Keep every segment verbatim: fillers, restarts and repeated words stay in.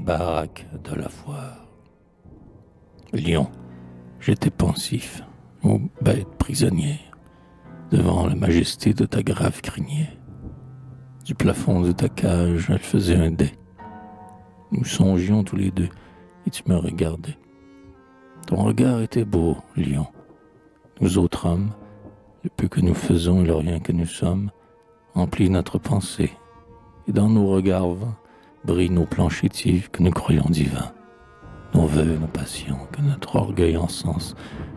Baraques de la foire. Lyon, j'étais pensif, ô bête prisonnière, devant la majesté de ta grave crinière. Du plafond de ta cage, elle faisait un dais. Nous songions tous les deux, et tu me regardais. Ton regard était beau, Lyon. Nous autres hommes, le peu que nous faisons et le rien que nous sommes, emplit notre pensée, et dans nos regards vains, brillent nos planches étives que nous croyons divins, nos vœux, nos passions, que notre orgueil encense,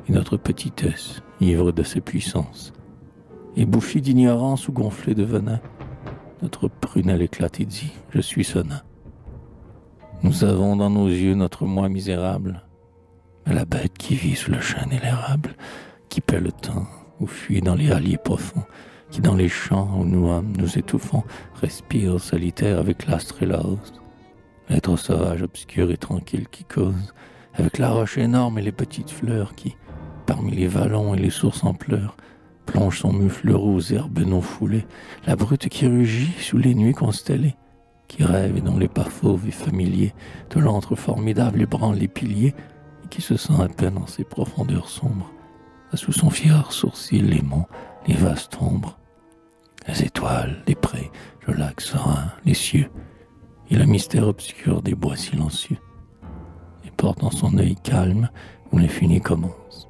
et notre petitesse, ivre de ses puissances. Et bouffi d'ignorance ou gonflé de venin, notre prunelle éclate et dit, je suis son nain. Nous avons dans nos yeux notre moi misérable, mais la bête qui vit sous le chêne et l'érable, qui paie le temps, ou fuit dans les halliers profonds, qui dans les champs où nous hommes nous étouffons, respire solitaire avec l'astre et la hausse. L'être sauvage, obscur et tranquille qui cause, avec la roche énorme et les petites fleurs qui, parmi les vallons et les sources en pleurs, plonge son mufleur aux herbes non foulées, la brute qui rugit sous les nuits constellées, qui rêve et dont les pas fauves et familiers de l'antre formidable ébranle les piliers, et qui se sent à peine en ses profondeurs sombres, à sous son fier sourcil les monts, les vastes ombres, les étoiles, les prés, le lac serein, les cieux, et le mystère obscur des bois silencieux, et porte dans son œil calme où l'infini commence,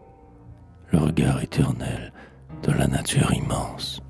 le regard éternel de la nature immense.